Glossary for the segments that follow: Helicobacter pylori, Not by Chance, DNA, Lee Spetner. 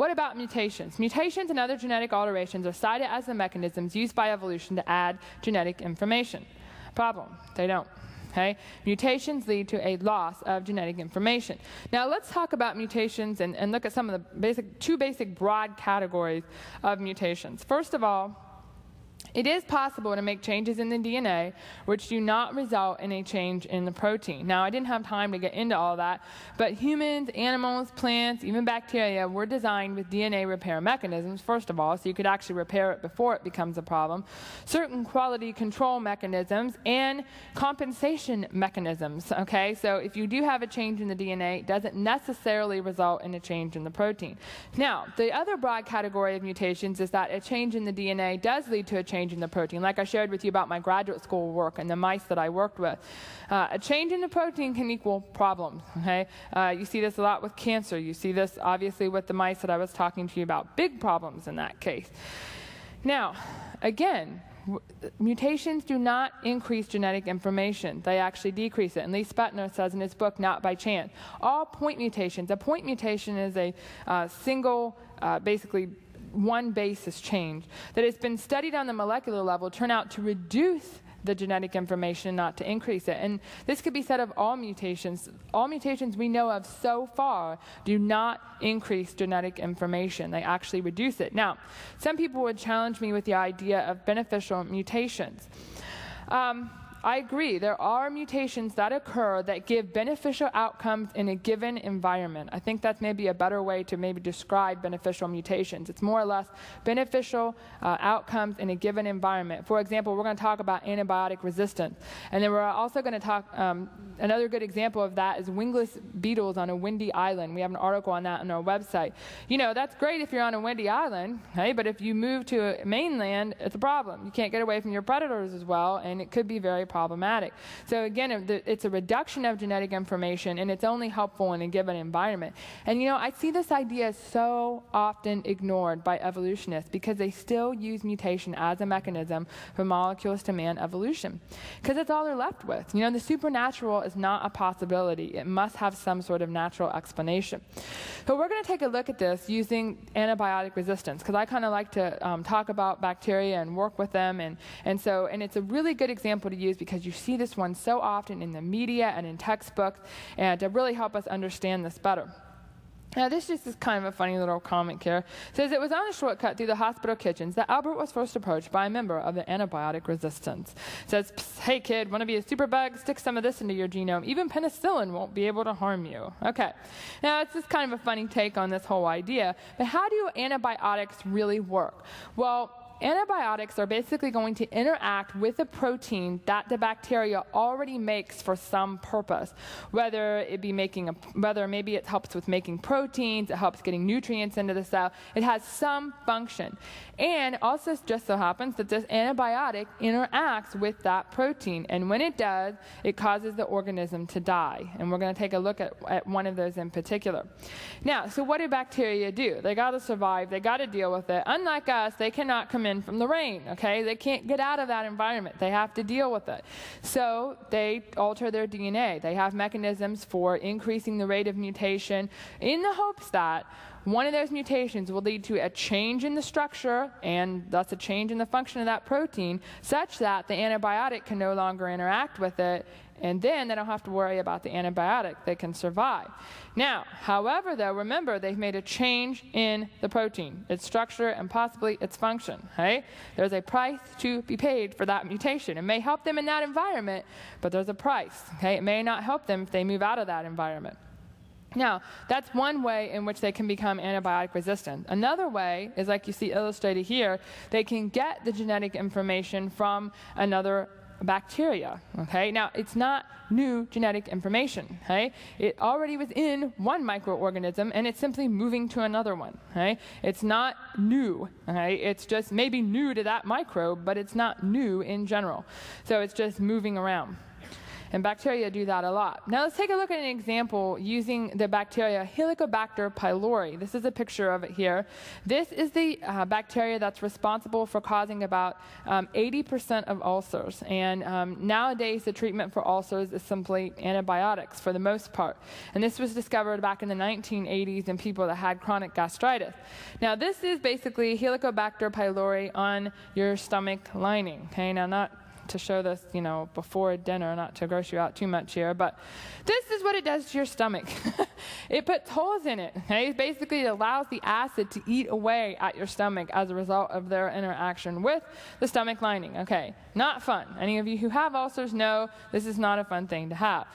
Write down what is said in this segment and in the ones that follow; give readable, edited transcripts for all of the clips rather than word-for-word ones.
What about mutations? Mutations and other genetic alterations are cited as the mechanisms used by evolution to add genetic information. Problem, they don't. Okay? Mutations lead to a loss of genetic information. Now let's talk about mutations and look at some of the two basic broad categories of mutations. First of all, it is possible to make changes in the DNA which do not result in a change in the protein. Now, I didn't have time to get into all that, but humans, animals, plants, even bacteria were designed with DNA repair mechanisms, first of all, so you could actually repair it before it becomes a problem, certain quality control mechanisms, and compensation mechanisms, okay? So if you do have a change in the DNA, it doesn't necessarily result in a change in the protein. Now, the other broad category of mutations is that a change in the DNA does lead to a change in the protein, like I shared with you about my graduate school work and the mice that I worked with. A change in the protein can equal problems, okay? You see this a lot with cancer. You see this, obviously, with the mice that I was talking to you about. Big problems in that case. Now, again, mutations do not increase genetic information. They actually decrease it. And Lee Spetner says in his book, Not by Chance, all point mutations. A point mutation is a single, basically, one base is changed, that has been studied on the molecular level turn out to reduce the genetic information, not to increase it. And this could be said of all mutations. All mutations we know of so far do not increase genetic information. They actually reduce it. Now, some people would challenge me with the idea of beneficial mutations. I agree. There are mutations that occur that give beneficial outcomes in a given environment. I think that's maybe a better way to maybe describe beneficial mutations. It's more or less beneficial outcomes in a given environment. For example, we're going to talk about antibiotic resistance. And then we're also going to talk, another good example of that is wingless beetles on a windy island. We have an article on that on our website. You know, that's great if you're on a windy island, hey, but if you move to mainland, it's a problem. You can't get away from your predators as well, and it could be very problematic. So again, it's a reduction of genetic information, and it's only helpful in a given environment. And you know, I see this idea so often ignored by evolutionists because they still use mutation as a mechanism for molecules to man evolution, because it's all they're left with. You know, the supernatural is not a possibility. It must have some sort of natural explanation. So we're going to take a look at this using antibiotic resistance, because I kind of like to talk about bacteria and work with them, and it's a really good example to use, because you see this one so often in the media and in textbooks, and to really help us understand this better. Now, this just is kind of a funny little comment here. It says, it was on a shortcut through the hospital kitchens that Albert was first approached by a member of the antibiotic resistance. It says, hey, kid, want to be a superbug? Stick some of this into your genome. Even penicillin won't be able to harm you. Okay. Now, it's just kind of a funny take on this whole idea. But how do antibiotics really work? Well, antibiotics are basically going to interact with a protein that the bacteria already makes for some purpose, whether it be making whether maybe it helps with making proteins, it helps getting nutrients into the cell. It has some function. And also just so happens that this antibiotic interacts with that protein, and when it does, it causes the organism to die. And we're going to take a look at one of those in particular. Now, so what do bacteria do? They got to survive. They got to deal with it. Unlike us, they cannot come in from the rain, okay? They can't get out of that environment. They have to deal with it. So they alter their DNA. They have mechanisms for increasing the rate of mutation in the hopes that one of those mutations will lead to a change in the structure and thus a change in the function of that protein such that the antibiotic can no longer interact with it, and then they don't have to worry about the antibiotic. They can survive. Now, however, though, remember, they've made a change in the protein, its structure, and possibly its function, right? There's a price to be paid for that mutation. It may help them in that environment, but there's a price, okay? It may not help them if they move out of that environment. Now, that's one way in which they can become antibiotic resistant. Another way is, like you see illustrated here, they can get the genetic information from another bacteria, okay? Now, it's not new genetic information, okay? It already was in one microorganism, and it's simply moving to another one, okay? It's not new, okay? It's just maybe new to that microbe, but it's not new in general. So it's just moving around. And bacteria do that a lot. Now let's take a look at an example using the bacteria Helicobacter pylori. This is a picture of it here. This is the bacteria that's responsible for causing about 80% of ulcers. And nowadays, the treatment for ulcers is simply antibiotics for the most part. And this was discovered back in the 1980s in people that had chronic gastritis. Now this is basically Helicobacter pylori on your stomach lining. Okay, now not to show this, you know, before dinner, not to gross you out too much here, but this is what it does to your stomach. It puts holes in it. Okay? Basically, it allows the acid to eat away at your stomach as a result of their interaction with the stomach lining. Okay, not fun. Any of you who have ulcers know this is not a fun thing to have.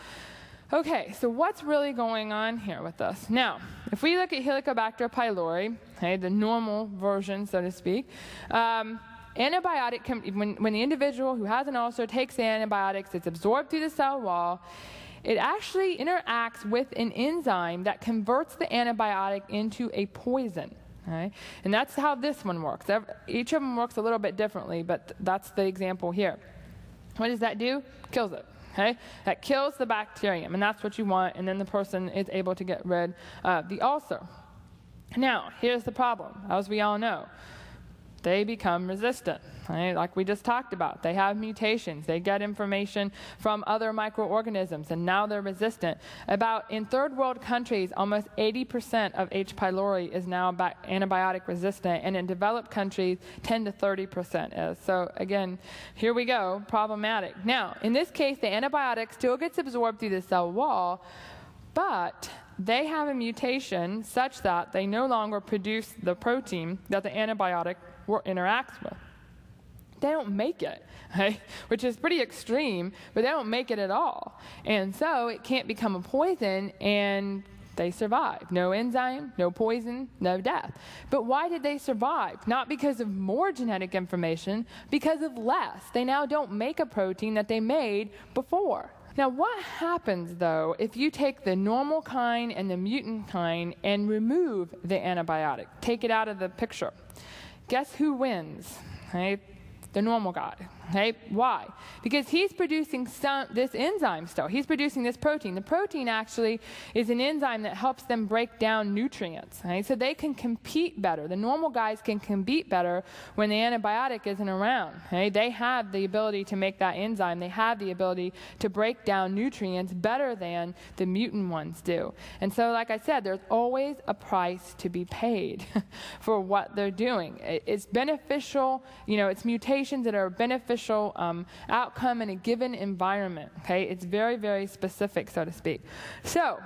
Okay, so what's really going on here with this? Now, if we look at Helicobacter pylori, okay, the normal version, so to speak, when the individual who has an ulcer takes antibiotics, it's absorbed through the cell wall. It actually interacts with an enzyme that converts the antibiotic into a poison. Right? And that's how this one works. Each of them works a little bit differently, but that's the example here. What does that do? Kills it. Okay? That kills the bacterium, and that's what you want, and then the person is able to get rid of the ulcer. Now, here's the problem, as we all know. They become resistant, right? Like we just talked about. They have mutations. They get information from other microorganisms, and now they're resistant. About in third world countries, almost 80% of H. pylori is now antibiotic resistant, and in developed countries, 10 to 30% is. So again, here we go, problematic. Now, in this case, the antibiotic still gets absorbed through the cell wall, but they have a mutation such that they no longer produce the protein that the antibiotic interacts with. They don't make it, right? Which is pretty extreme, but they don't make it at all. And so it can't become a poison, and they survive. No enzyme, no poison, no death. But why did they survive? Not because of more genetic information, because of less. They now don't make a protein that they made before. Now, what happens, though, if you take the normal kind and the mutant kind and remove the antibiotic, take it out of the picture? Guess who wins? Right? The normal guy. Right? Why? Because he's producing this enzyme still. He's producing this protein. The protein actually is an enzyme that helps them break down nutrients. Right? So they can compete better. The normal guys can compete better when the antibiotic isn't around. Right? They have the ability to make that enzyme. They have the ability to break down nutrients better than the mutant ones do. And so, like I said, there's always a price to be paid for what they're doing. It's beneficial, you know, it's mutations that are beneficial outcome in a given environment. Okay, it's very, very specific, so to speak. So,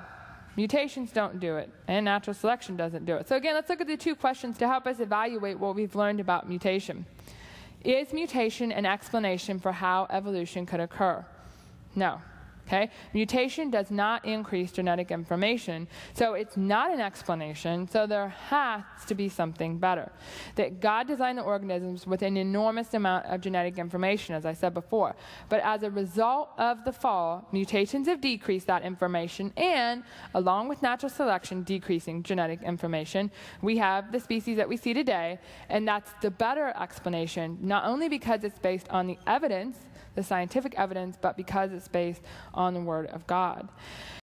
mutations don't do it, and natural selection doesn't do it. So again, let's look at the two questions to help us evaluate what we've learned about mutation. Is mutation an explanation for how evolution could occur? No. Okay? Mutation does not increase genetic information, so it's not an explanation, so there has to be something better. That God designed the organisms with an enormous amount of genetic information, as I said before, but as a result of the fall, mutations have decreased that information, and along with natural selection decreasing genetic information, we have the species that we see today, and that's the better explanation, not only because it's based on the evidence, the scientific evidence, but because it's based on the Word of God.